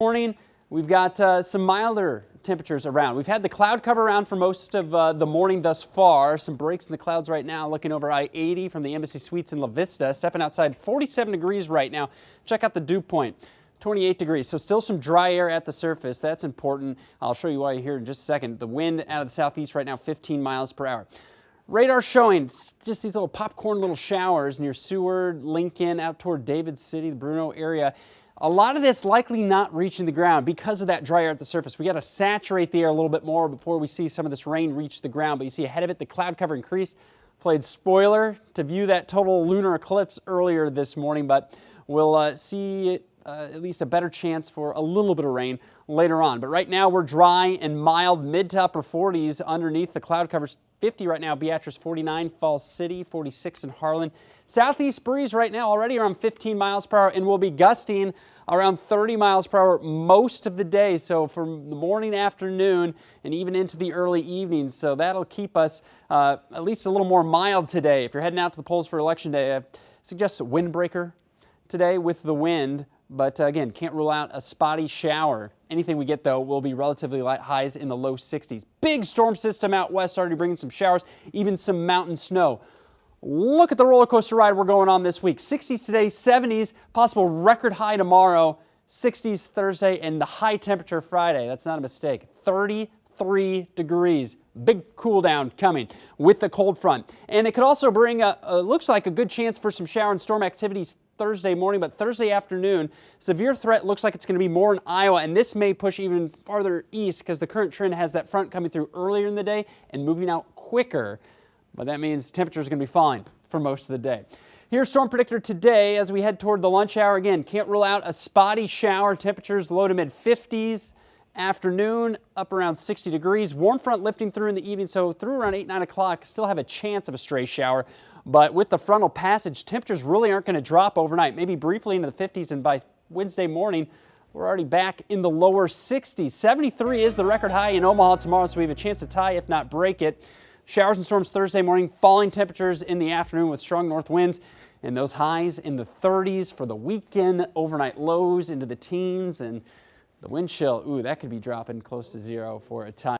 Morning, we've got some milder temperatures around. We've had the cloud cover around for most of the morning thus far. Some breaks in the clouds right now, looking over I-80 from the Embassy Suites in La Vista. Stepping outside, 47 degrees right now. Check out the dew point, 28 degrees. So still some dry air at the surface. That's important. I'll show you why here in just a second. The wind out of the southeast right now, 15 miles per hour. Radar showing just these little popcorn little showers near Seward, Lincoln, out toward David City, the Bruno area. A lot of this likely not reaching the ground because of that dry air at the surface. We got to saturate the air a little bit more before we see some of this rain reach the ground. But you see ahead of it, the cloud cover increased. Played spoiler to view that total lunar eclipse earlier this morning, but we'll see at least a better chance for a little bit of rain later on. But right now we're dry and mild, mid to upper 40s underneath the cloud covers. 50 right now, Beatrice 49, Falls City 46 in Harlan. Southeast breeze right now already around 15 miles per hour and will be gusting around 30 miles per hour most of the day. So from the morning, afternoon, and even into the early evening. So that'll keep us at least a little more mild today. If you're heading out to the polls for Election Day, I suggest a windbreaker today with the wind. But again, can't rule out a spotty shower. Anything we get, though, will be relatively light, highs in the low 60s. Big storm system out west already bringing some showers, even some mountain snow. Look at the roller coaster ride we're going on this week. 60s today, 70s, possible record high tomorrow, 60s Thursday, and the high temperature Friday. That's not a mistake. 33 degrees. Big cool down coming with the cold front. And it could also bring, looks like, a good chance for some shower and storm activities Thursday morning, but Thursday afternoon, severe threat looks like it's going to be more in Iowa, and this may push even farther east because the current trend has that front coming through earlier in the day and moving out quicker. But that means temperatures are going to be fine for most of the day. Here's storm predictor today as we head toward the lunch hour. Again, can't rule out a spotty shower. Temperatures low to mid 50s. Afternoon up around 60 degrees. Warm front lifting through in the evening, so through around 8, 9 o'clock, still have a chance of a stray shower. But with the frontal passage, temperatures really aren't going to drop overnight, maybe briefly into the 50s, and by Wednesday morning, we're already back in the lower 60s. 73 is the record high in Omaha tomorrow, so we have a chance to tie, if not break it. Showers and storms Thursday morning, falling temperatures in the afternoon with strong north winds, and those highs in the 30s for the weekend, overnight lows into the teens, and the wind chill, ooh, that could be dropping close to zero for a time.